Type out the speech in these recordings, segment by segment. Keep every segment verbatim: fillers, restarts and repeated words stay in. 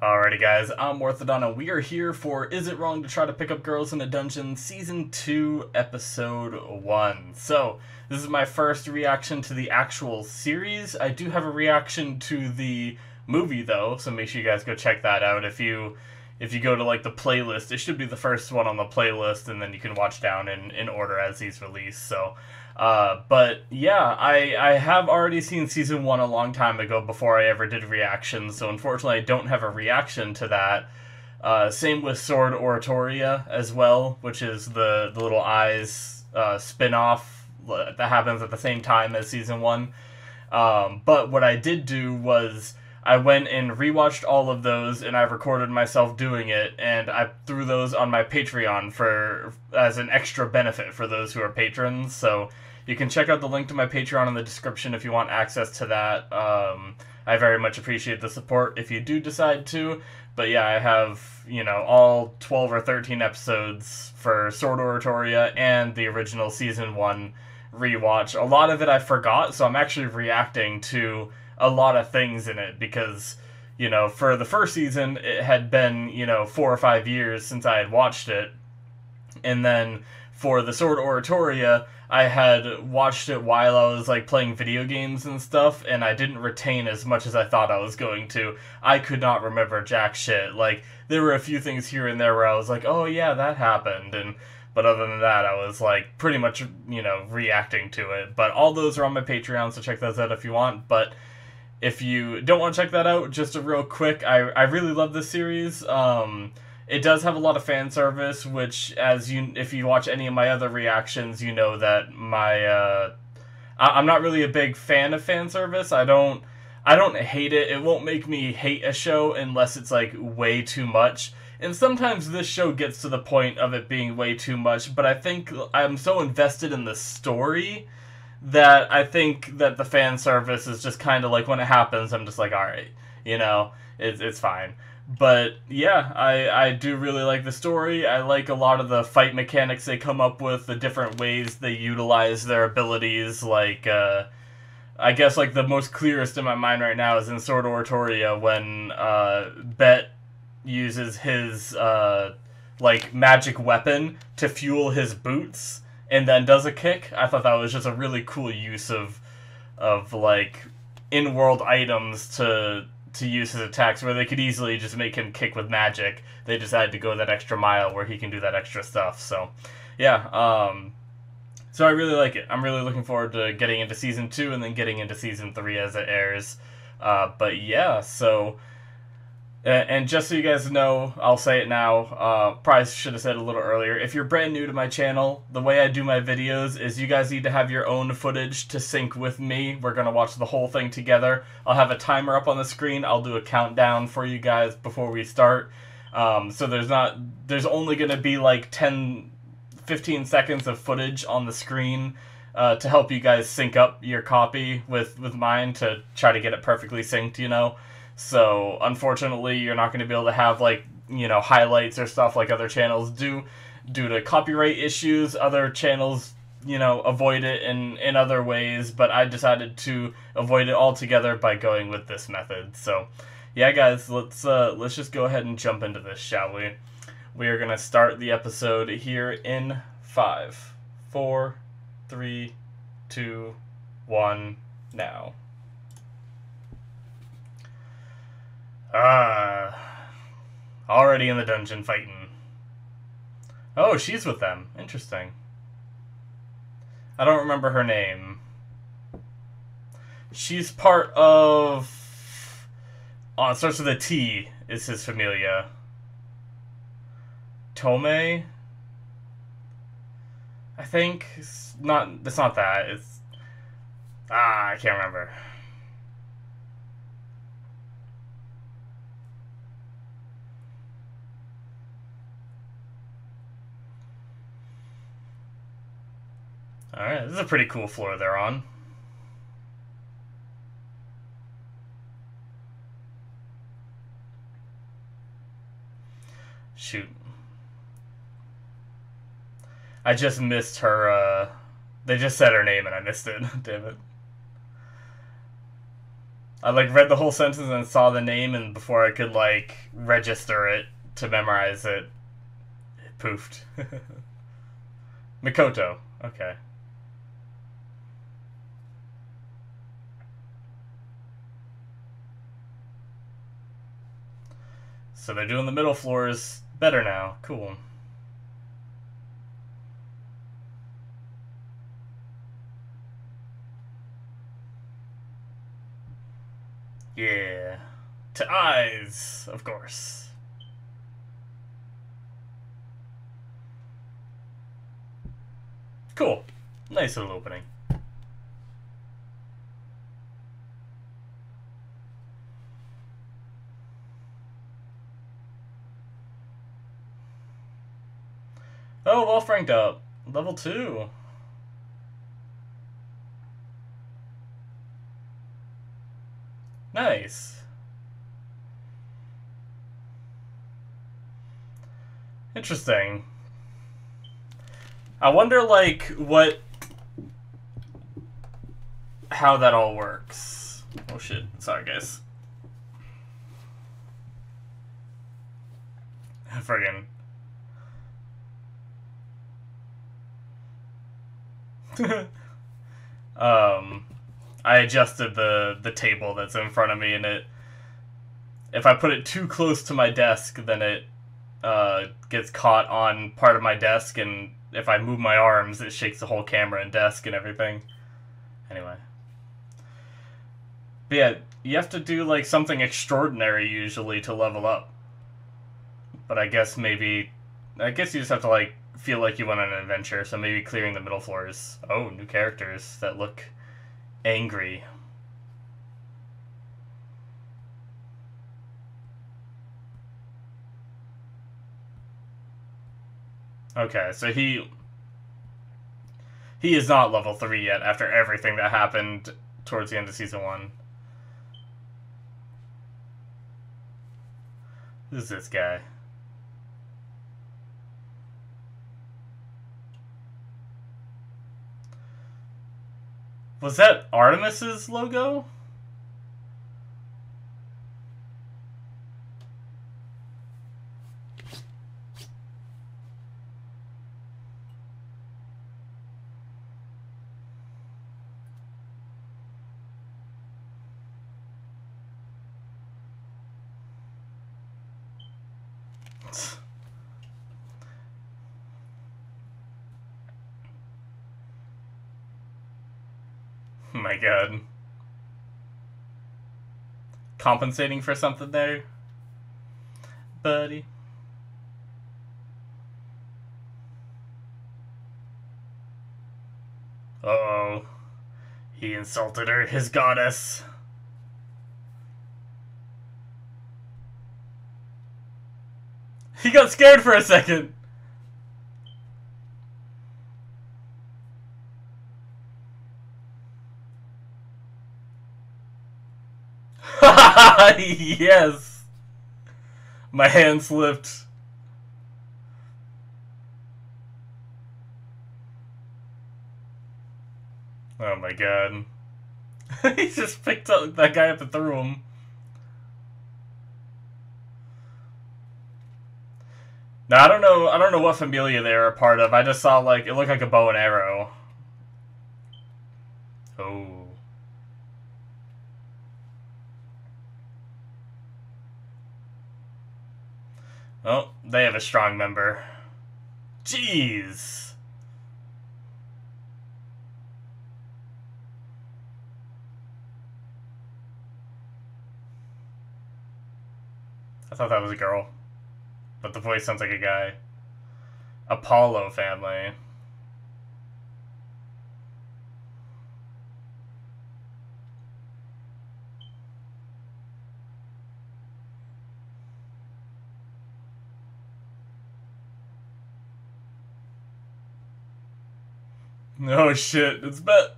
Alrighty guys, I'm Morthadon and we are here for Is It Wrong to Try to Pick Up Girls in a Dungeon Season two Episode one. So, this is my first reaction to the actual series. I do have a reaction to the movie though, so make sure you guys go check that out. If you if you go to like the playlist, it should be the first one on the playlist and then you can watch down in, in order as these release. So, uh, but yeah, I, I have already seen season one a long time ago before I ever did reactions, so unfortunately I don't have a reaction to that. Uh, same with Sword Oratoria as well, which is the, the little Ais uh, spin-off that happens at the same time as season one. Um, but what I did do was I went and rewatched all of those, and I recorded myself doing it, and I threw those on my Patreon for as an extra benefit for those who are patrons. So you can check out the link to my Patreon in the description if you want access to that. Um, I very much appreciate the support if you do decide to. But yeah, I have, you know, all twelve or thirteen episodes for Sword Oratoria and the original season one rewatch. A lot of it I forgot, so I'm actually reacting to a lot of things in it because, you know, for the first season, it had been, you know, four or five years since I had watched it. And then for the Sword Oratoria, I had watched it while I was, like, playing video games and stuff, and I didn't retain as much as I thought I was going to. I could not remember jack shit. Like, there were a few things here and there where I was like, oh, yeah, that happened, and but other than that, I was, like, pretty much, you know, reacting to it. But all those are on my Patreon, so check those out if you want, but if you don't want to check that out, just a real quick, I, I really love this series. Um, it does have a lot of fan service, which, as you if you watch any of my other reactions, you know that my uh, I, I'm not really a big fan of fan service. I don't I don't hate it. It won't make me hate a show unless it's like way too much. And sometimes this show gets to the point of it being way too much. But I think I'm so invested in the story that I think that the fan service is just kind of like, when it happens, I'm just like, alright, you know, it's, it's fine. But yeah, I, I do really like the story. I like a lot of the fight mechanics they come up with, the different ways they utilize their abilities. Like, uh, I guess like the most clearest in my mind right now is in Sword Oratoria when uh, Bette uses his uh, like magic weapon to fuel his boots and then does a kick. I thought that was just a really cool use of, of like, in-world items to to use his attacks, where they could easily just make him kick with magic. They decided to go that extra mile where he can do that extra stuff. So, yeah. Um, so I really like it. I'm really looking forward to getting into Season two and then getting into Season three as it airs. Uh, but, yeah, so and just so you guys know, I'll say it now, uh, probably should have said it a little earlier, if you're brand new to my channel, the way I do my videos is you guys need to have your own footage to sync with me. We're going to watch the whole thing together. I'll have a timer up on the screen. I'll do a countdown for you guys before we start. Um, so there's not, there's only going to be like ten, fifteen seconds of footage on the screen uh, to help you guys sync up your copy with, with mine to try to get it perfectly synced, you know. So, unfortunately, you're not going to be able to have, like, you know, highlights or stuff like other channels do due to copyright issues. Other channels, you know, avoid it in, in other ways, but I decided to avoid it altogether by going with this method. So, yeah, guys, let's, uh, let's just go ahead and jump into this, shall we? We are going to start the episode here in five, four, three, two, one, now. Ah, uh, already in the dungeon fighting. Oh, she's with them. Interesting. I don't remember her name. She's part of... Oh, it starts with a T, is his Familia. Tome? I think. It's not, it's not that. It's... Ah, I can't remember. Alright, this is a pretty cool floor they're on. Shoot. I just missed her, uh... They just said her name and I missed it. Damn it. I like read the whole sentence and saw the name, and before I could like register it to memorize it, it poofed. Mikoto. Okay. So they're doing the middle floors better now. Cool. Yeah. To Ais, of course. Cool. Nice little opening. Oh, Welf ranked up. Level two. Nice. Interesting. I wonder, like, what... how that all works. Oh, shit. Sorry, guys. Friggin'. um... I adjusted the, the table that's in front of me, and it, if I put it too close to my desk, then it uh, gets caught on part of my desk, and if I move my arms, it shakes the whole camera and desk and everything. Anyway. But yeah, you have to do like something extraordinary usually to level up. But I guess maybe, I guess you just have to like feel like you went on an adventure, so maybe clearing the middle floors. Oh, new characters that look... angry. Okay, so he... he is not level three yet after everything that happened towards the end of season one. Who's this guy? Was that Artemis's logo? God. Compensating for something there, buddy. Uh-oh. He insulted her, his goddess. He got scared for a second. Yes! My hand slipped. Oh my god. He just picked up that guy up and threw him. Now I don't know I don't know what familia they were a part of. I just saw like it looked like a bow and arrow. Oh, oh, they have a strong member. Jeez. I thought that was a girl, but the voice sounds like a guy. Apollo family. Oh shit, it's Bette.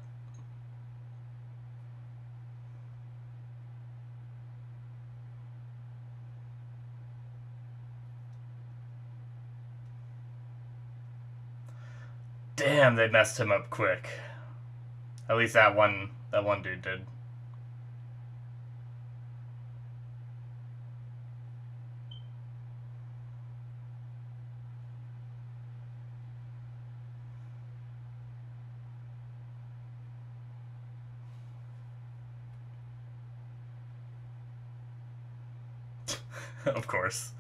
Damn, they messed him up quick. At least that one that one dude did. Of course.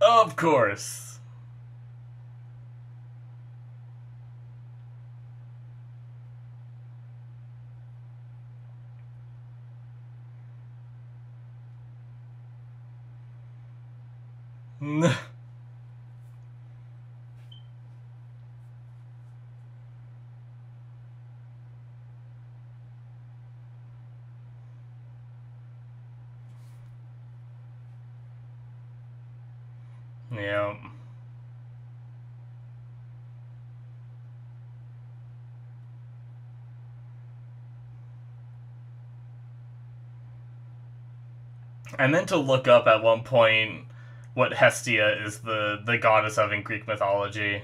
Of course. Yeah. I meant to look up at one point what Hestia is the, the goddess of in Greek mythology.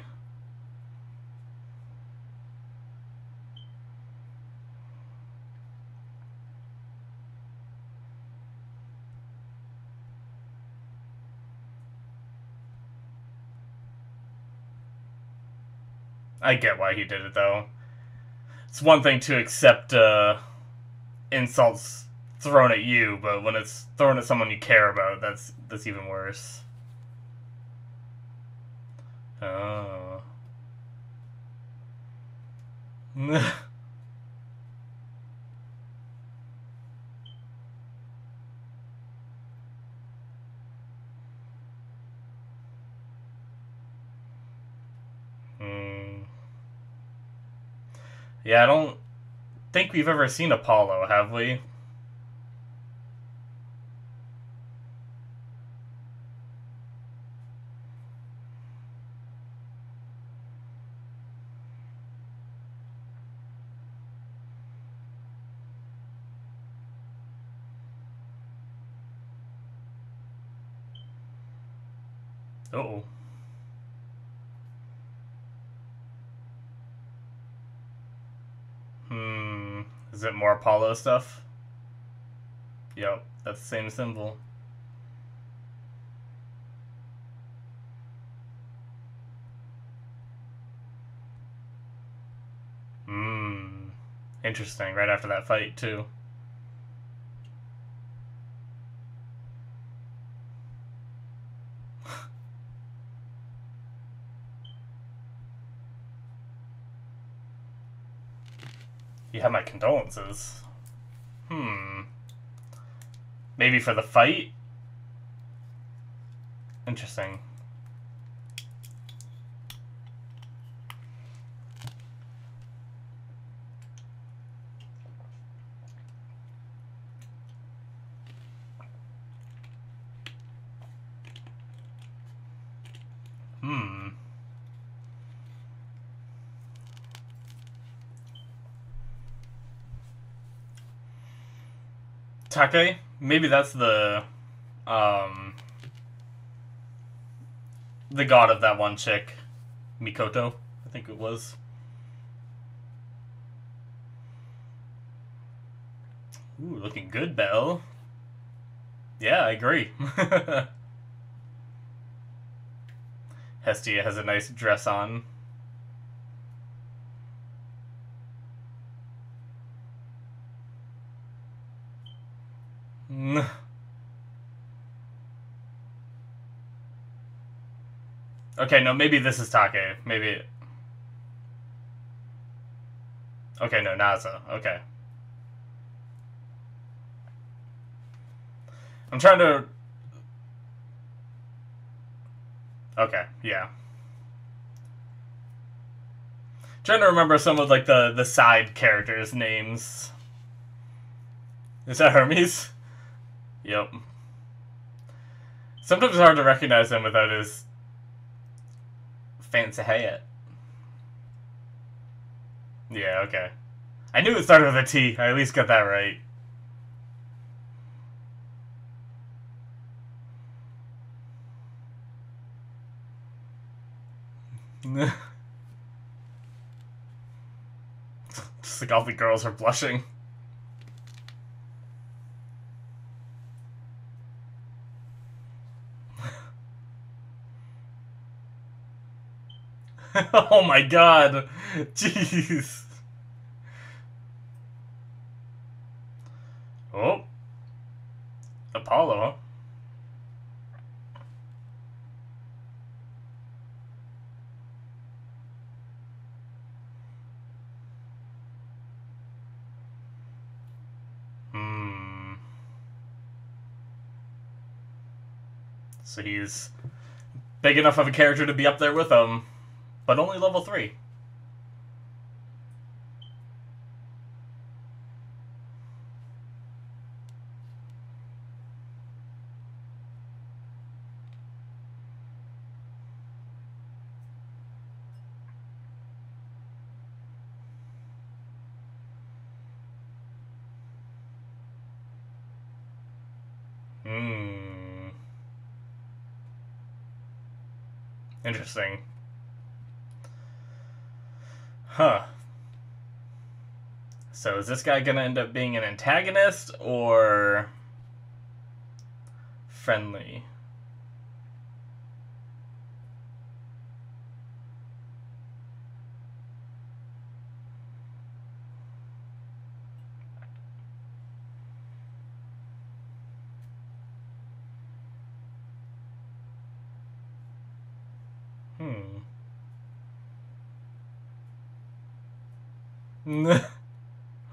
I get why he did it, though. It's one thing to accept uh, insults thrown at you, but when it's thrown at someone you care about, that's that's even worse. Oh. hmm. Yeah, I don't think we've ever seen Apollo, have we? Uh-oh. Hmm. Is it more Apollo stuff? Yep, that's the same symbol. Hmm. Interesting, right after that fight, too. You have my condolences. Hmm. Maybe for the fight? Interesting. Hmm. Take? Maybe that's the, um, the god of that one chick, Mikoto, I think it was. Ooh, looking good, Belle. Yeah, I agree. Hestia has a nice dress on. Okay, no, maybe this is Take. Maybe. Okay, no, Nasa. Okay. I'm trying to. Okay, yeah. I'm trying to remember some of like the the side characters' names. Is that Hermes? Yep. Sometimes it's hard to recognize him without his fancy hat. Yeah, okay. I knew it started with a T. I at least got that right. Just like all the girls are blushing. Oh my god. Jeez. Oh. Apollo. so he's big enough of a character to be up there with him, but only level three. Hmm. Interesting. Huh. So is this guy gonna end up being an antagonist or friendly?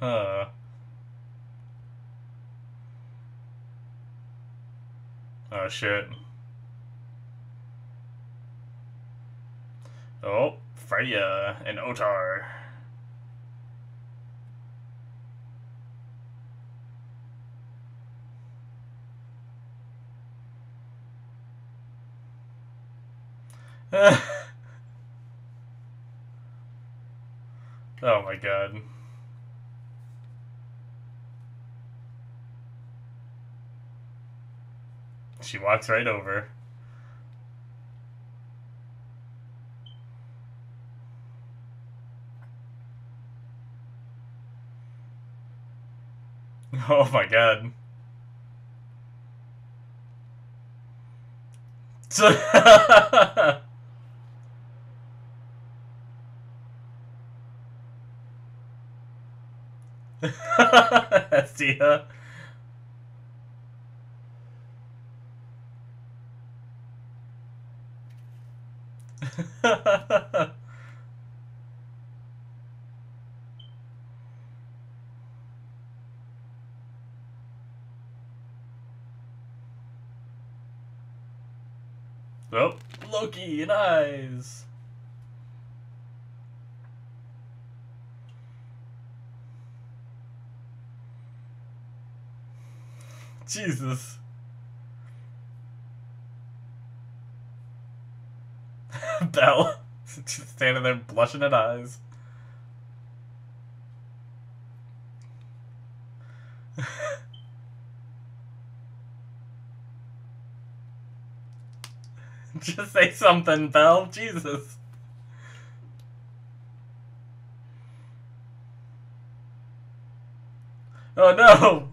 Huh. Oh shit. Oh, Freya and Otar. Oh my god. She walks right over. Oh my god. Hestia. Oh, Loki and Ais. Jesus. Bell. Just standing there blushing at Ais. Just say something, Bell. Jesus. Oh no!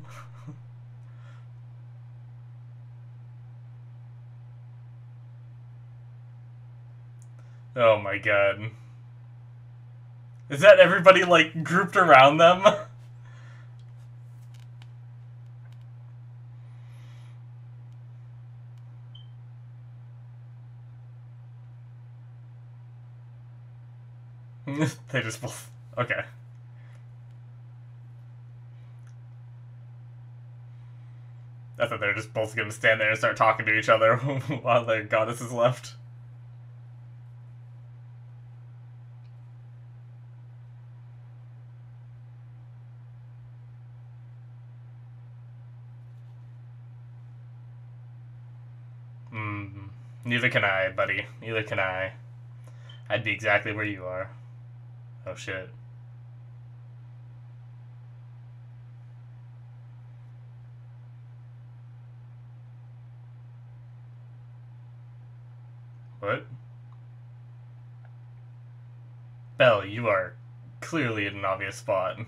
Oh my god. Is that everybody, like, grouped around them? They just both... Okay. I thought they were just both gonna stand there and start talking to each other while their goddess is left. Neither can I, buddy. Neither can I. I'd be exactly where you are. Oh shit. What? Belle, you are clearly in an obvious spot.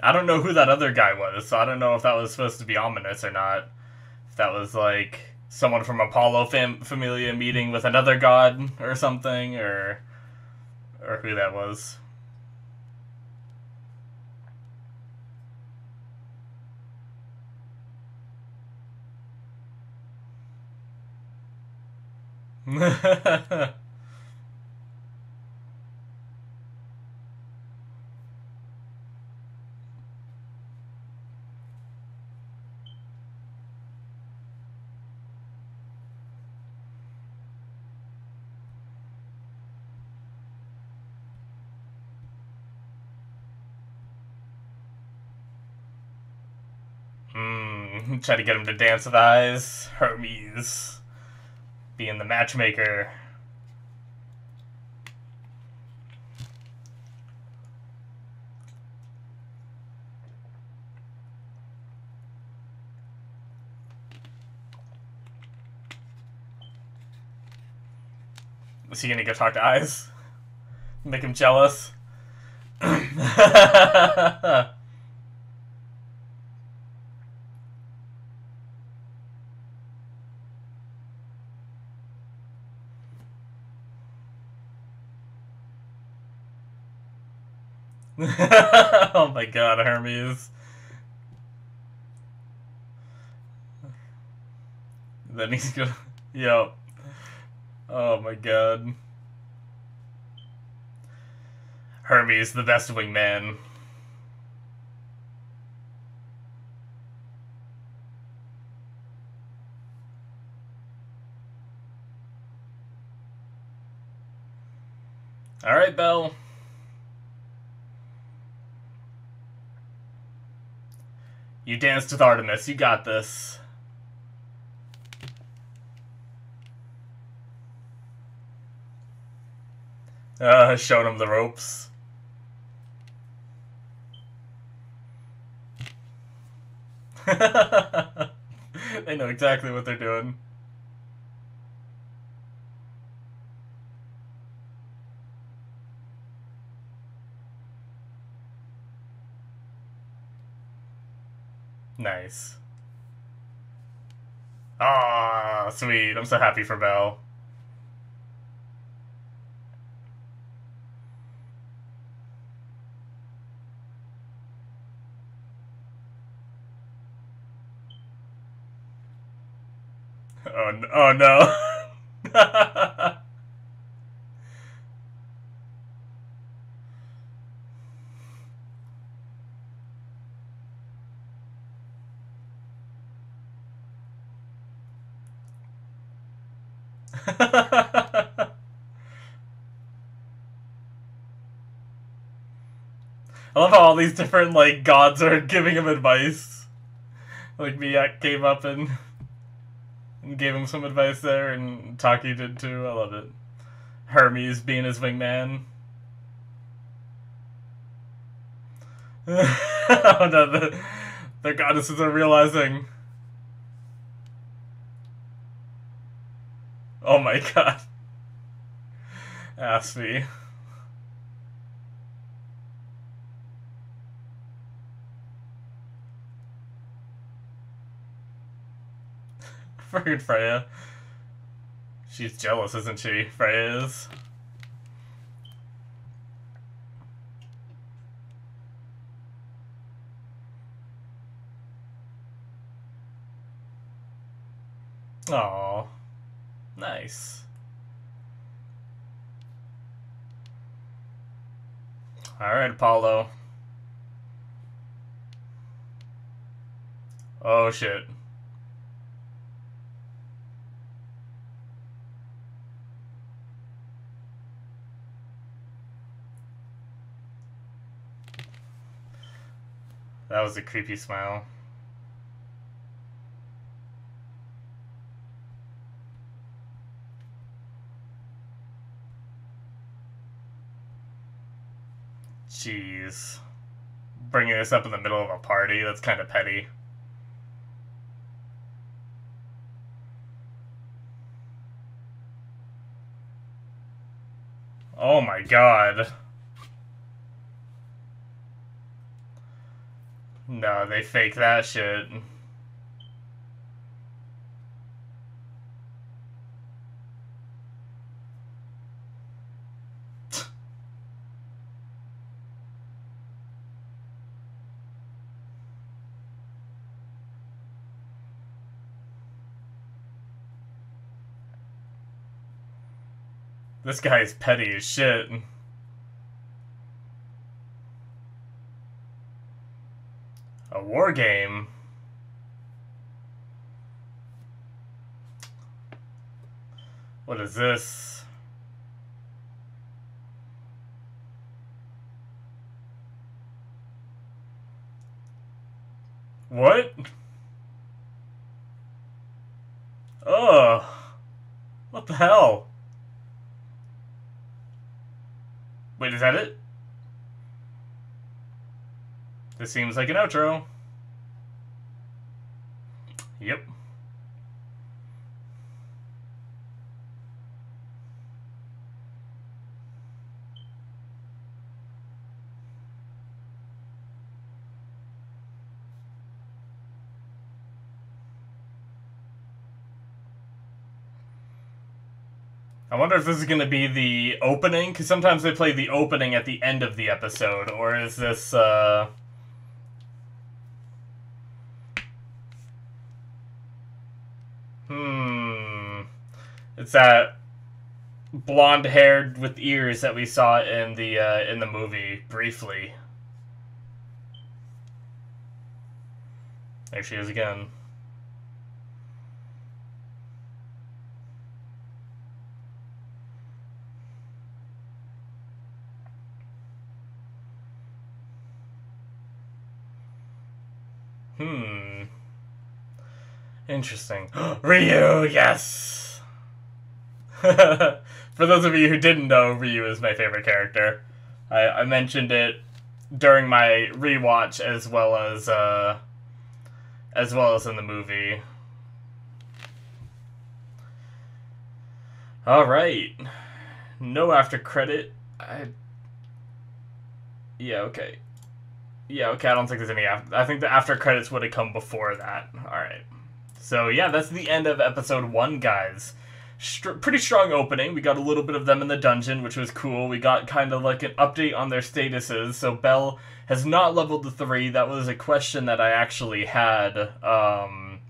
I don't know who that other guy was, so I don't know if that was supposed to be ominous or not. If that was, like, someone from Apollo fam Familia meeting with another god or something, or, or who that was. Hmm, try to get him to dance with Ais. Hermes being the matchmaker. Is he gonna go talk to Ais? Make him jealous? Oh my god, Hermes. Then he's gonna... Yo. Oh my god. Hermes, the best wingman. Alright, Bell. You danced with Artemis. You got this. Uh, showed him the ropes. They know exactly what they're doing. Nice. Ah, sweet. I'm so happy for Belle. Oh, no. Oh, no. I love how all these different, like, gods are giving him advice. Like, Miak came up and, and gave him some advice there, and Taki did too. I love it. Hermes being his wingman. Oh no, the, the goddesses are realizing. Oh my god. Asfi. Freaking Freya. She's jealous, isn't she? Freya is. Aww. Nice. Alright, Apollo. Oh shit. That was a creepy smile. Jeez. Bringing this up in the middle of a party, that's kind of petty. Oh my god. No, they fake that shit. This guy is petty as shit. A war game? What is this? What? Ugh. What the hell? Wait, is that it? This seems like an outro. Yep. I wonder if this is going to be the opening, because sometimes they play the opening at the end of the episode, or is this, uh... Hmm... It's that blonde-haired with ears that we saw in the, uh, in the movie, briefly. There she is again. Hmm. Interesting. Ryu, yes! For those of you who didn't know, Ryu is my favorite character. I, I mentioned it during my rewatch as well as, uh, as well as in the movie. Alright. No after credit. I... Yeah, okay. Yeah, okay, I don't think there's any after... I think the after credits would have come before that. Alright. So, yeah, that's the end of episode one, guys. St pretty strong opening. We got a little bit of them in the dungeon, which was cool. We got kind of like an update on their statuses. So, Bell has not leveled to three. That was a question that I actually had um,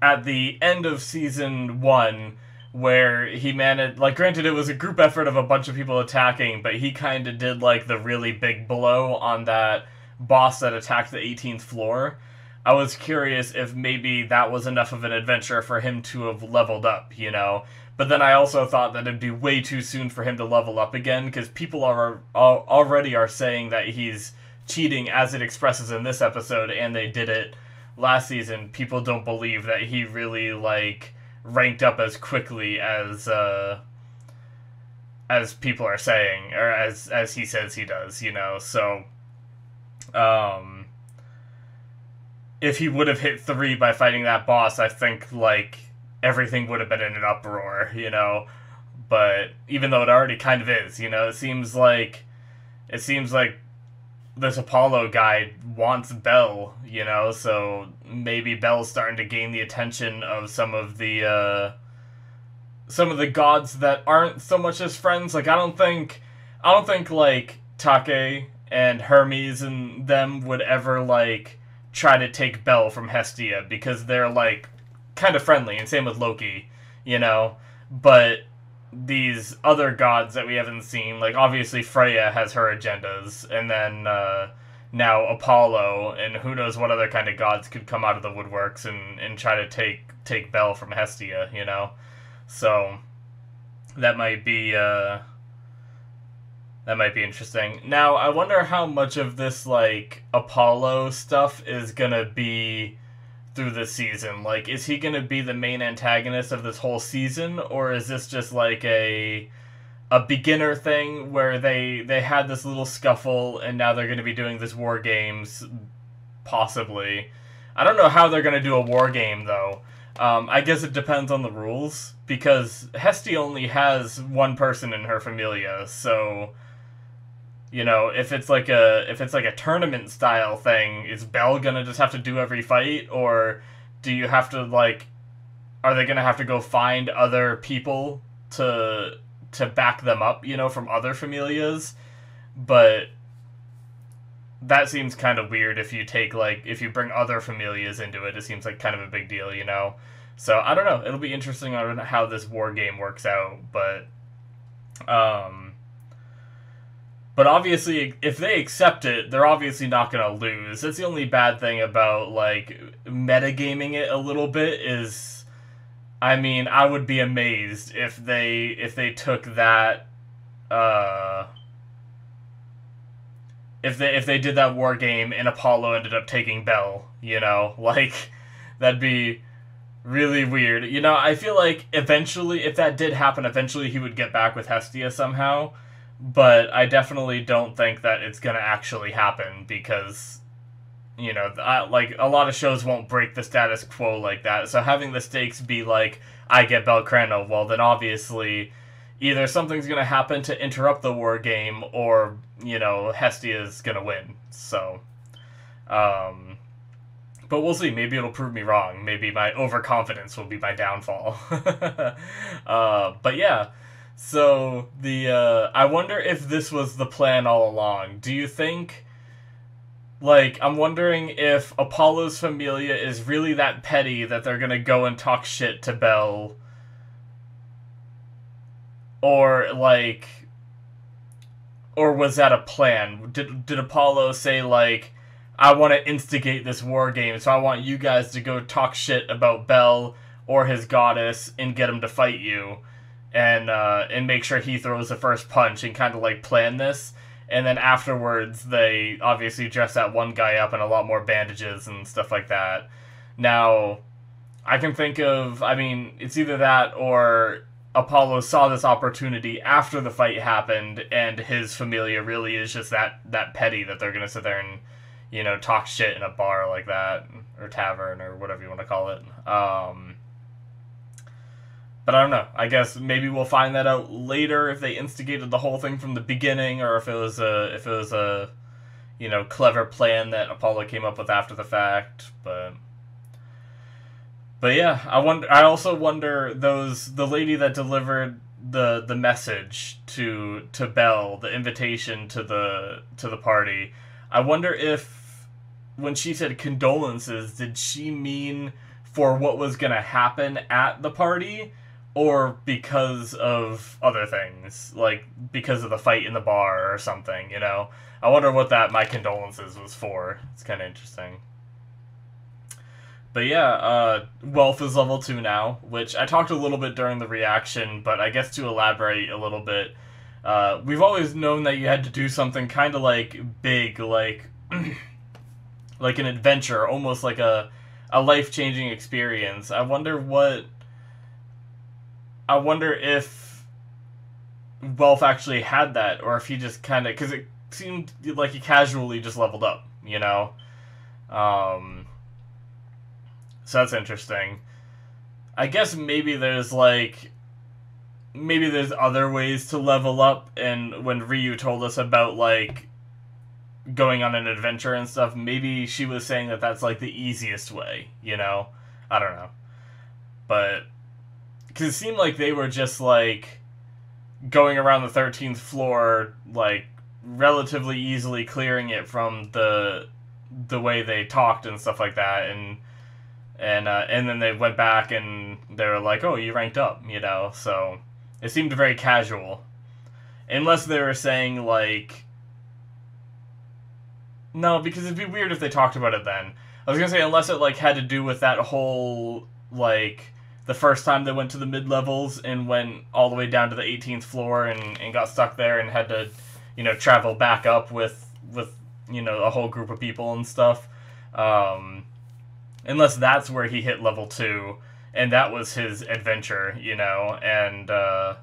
at the end of season one, where he managed, like, granted it was a group effort of a bunch of people attacking, but he kind of did, like, the really big blow on that boss that attacked the eighteenth floor. I was curious if maybe that was enough of an adventure for him to have leveled up, you know? But then I also thought that it'd be way too soon for him to level up again, because people are, are already are saying that he's cheating, as it expresses in this episode, and they did it last season. People don't believe that he really, like... ranked up as quickly as uh as people are saying, or as as he says he does, you know. So um if he would have hit three by fighting that boss, I think like everything would have been in an uproar, you know. But even though it already kind of is, you know, it seems like it seems like this Apollo guy wants Bell, you know, so maybe Bell's starting to gain the attention of some of the, uh, some of the gods that aren't so much as friends. Like, I don't think, I don't think, like, Take and Hermes and them would ever, like, try to take Bell from Hestia, because they're, like, kind of friendly, and same with Loki, you know, but... these other gods that we haven't seen, like, obviously Freya has her agendas, and then, uh, now Apollo, and who knows what other kind of gods could come out of the woodworks and, and try to take, take Bell from Hestia, you know? So, that might be, uh, that might be interesting. Now, I wonder how much of this, like, Apollo stuff is gonna be... through this season. Like, is he gonna be the main antagonist of this whole season, or is this just like a a beginner thing where they they had this little scuffle and now they're gonna be doing this war games? Possibly. I don't know how they're gonna do a war game though. Um, I guess it depends on the rules, because Hestia only has one person in her familia, so you know, if it's like a if it's like a tournament style thing, is Bell gonna just have to do every fight, or do you have to like, are they gonna have to go find other people to to back them up, you know, from other familias? But that seems kind of weird if you take like if you bring other familias into it. It seems like kind of a big deal, you know. So I don't know. It'll be interesting on how this war game works out, but Um, but obviously, if they accept it, they're obviously not going to lose. That's the only bad thing about, like, metagaming it a little bit is, I mean, I would be amazed if they, if they took that, uh... If they, if they did that war game and Apollo ended up taking Bell, you know? Like, that'd be really weird. You know, I feel like eventually, if that did happen, eventually he would get back with Hestia somehow. But I definitely don't think that it's going to actually happen because, you know, I, like, a lot of shows won't break the status quo like that. So having the stakes be like, I get Bell Cranel, well, then obviously either something's going to happen to interrupt the war game, or, you know, Hestia's going to win. So, um, but we'll see. Maybe it'll prove me wrong. Maybe my overconfidence will be my downfall. uh, but yeah, so the, uh, I wonder if this was the plan all along. Do you think, like, I'm wondering if Apollo's Familia is really that petty that they're going to go and talk shit to Bell, or, like, or was that a plan? Did, did Apollo say, like, I want to instigate this war game, so I want you guys to go talk shit about Bell or his goddess and get him to fight you, and, uh, and make sure he throws the first punch and kind of, like, plan this? And then afterwards, they obviously dress that one guy up in a lot more bandages and stuff like that. Now, I can think of, I mean, it's either that or Apollo saw this opportunity after the fight happened, and his Familia really is just that, that petty that they're gonna sit there and, you know, talk shit in a bar like that, or tavern, or whatever you want to call it. Um, but I don't know. I guess maybe we'll find that out later if they instigated the whole thing from the beginning, or if it was a, if it was a, you know, clever plan that Apollo came up with after the fact, but... But yeah, I wonder. I also wonder those the lady that delivered the the message to to Bell, the invitation to the to the party. I wonder if when she said condolences, did she mean for what was gonna happen at the party, or because of other things, like because of the fight in the bar or something? You know, I wonder what that my condolences was for. It's kind of interesting. But yeah, uh, Welf is level two now, which I talked a little bit during the reaction, but I guess to elaborate a little bit, uh, we've always known that you had to do something kind of like big, like like an adventure, almost like a, a life-changing experience. I wonder what... I wonder if Welf actually had that, or if he just kind of... Because it seemed like he casually just leveled up, you know? Um... So that's interesting. I guess maybe there's, like... Maybe there's other ways to level up, and when Ryu told us about, like, going on an adventure and stuff, maybe she was saying that that's, like, the easiest way, you know? I don't know. But... Because it seemed like they were just, like, going around the thirteenth floor, like, relatively easily clearing it from the, the way they talked and stuff like that, and... And uh, and then they went back and they were like, oh, you ranked up, you know? So it seemed very casual. Unless they were saying, like... No, because it'd be weird if they talked about it then. I was gonna say, unless it, like, had to do with that whole, like... The first time they went to the mid-levels and went all the way down to the eighteenth floor and, and got stuck there and had to, you know, travel back up with, with you know, a whole group of people and stuff. Um... Unless that's where he hit level two, and that was his adventure, you know, and, uh...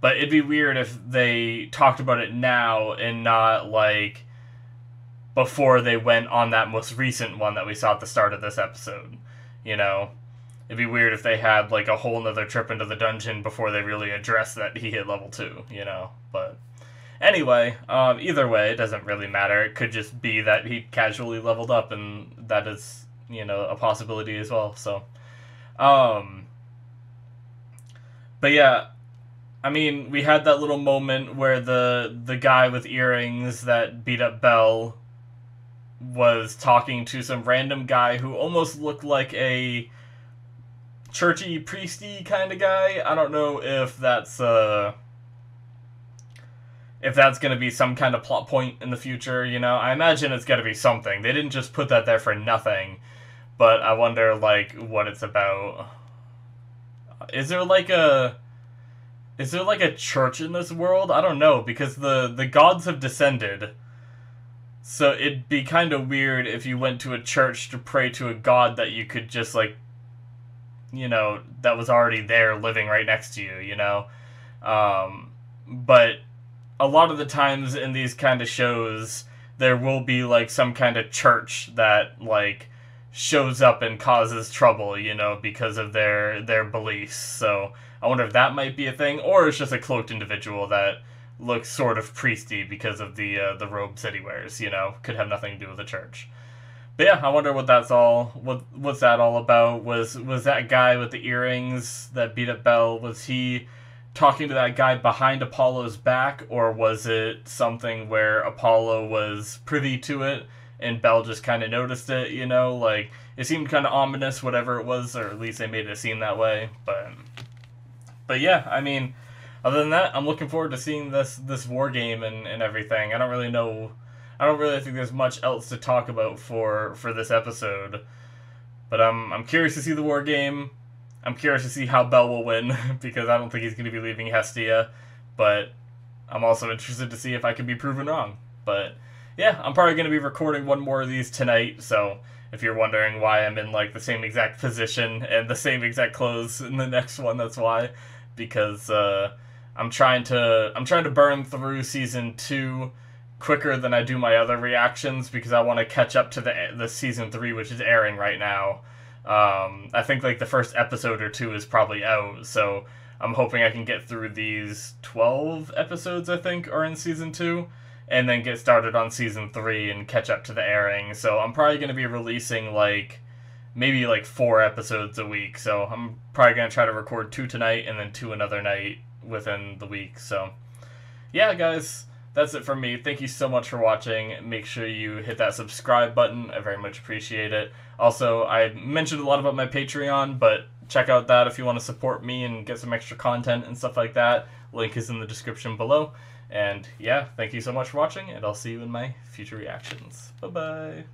But it'd be weird if they talked about it now and not, like, before they went on that most recent one that we saw at the start of this episode, you know? It'd be weird if they had, like, a whole nother trip into the dungeon before they really addressed that he hit level two, you know? But... Anyway, um, either way, it doesn't really matter. It could just be that he casually leveled up, and that is... you know, a possibility as well, so, um, but yeah, I mean, we had that little moment where the, the guy with earrings that beat up Bell was talking to some random guy who almost looked like a churchy, priesty kind of guy. I don't know if that's, uh, if that's going to be some kind of plot point in the future, you know? I imagine it's going to be something. They didn't just put that there for nothing, but I wonder, like, what it's about. Is there, like, a... Is there, like, a church in this world? I don't know, because the, the gods have descended. So it'd be kind of weird if you went to a church to pray to a god that you could just, like, you know, that was already there living right next to you, you know? Um, but a lot of the times in these kind of shows, there will be, like, some kind of church that, like, shows up and causes trouble, you know, because of their, their beliefs, so... I wonder if that might be a thing, or it's just a cloaked individual that looks sort of priesty because of the uh, the robes that he wears. You know, could have nothing to do with the church. But yeah, I wonder what that's all. What what's that all about? Was was that guy with the earrings that beat up Bell? Was he talking to that guy behind Apollo's back, or was it something where Apollo was privy to it and Bell just kind of noticed it? You know, like it seemed kind of ominous, whatever it was, or at least they made it seem that way. But. But yeah, I mean, other than that, I'm looking forward to seeing this this war game and, and everything. I don't really know, I don't really think there's much else to talk about for for this episode. But I'm I'm curious to see the war game. I'm curious to see how Bell will win because I don't think he's going to be leaving Hestia. But I'm also interested to see if I can be proven wrong. But yeah, I'm probably going to be recording one more of these tonight, so. If you're wondering why I'm in, like, the same exact position and the same exact clothes in the next one, that's why. Because, uh, I'm trying to, I'm trying to burn through Season two quicker than I do my other reactions because I want to catch up to the, the Season three, which is airing right now. Um, I think, like, the first episode or two is probably out, so I'm hoping I can get through these twelve episodes, I think, are in Season two. And then get started on Season three and catch up to the airing. So I'm probably going to be releasing, like, maybe, like, four episodes a week. So I'm probably going to try to record two tonight and then two another night within the week. So, yeah, guys, that's it from me. Thank you so much for watching. Make sure you hit that subscribe button. I very much appreciate it. Also, I mentioned a lot about my Patreon, but check out that if you want to support me and get some extra content and stuff like that. Link is in the description below. And yeah, thank you so much for watching, and I'll see you in my future reactions. Bye-bye.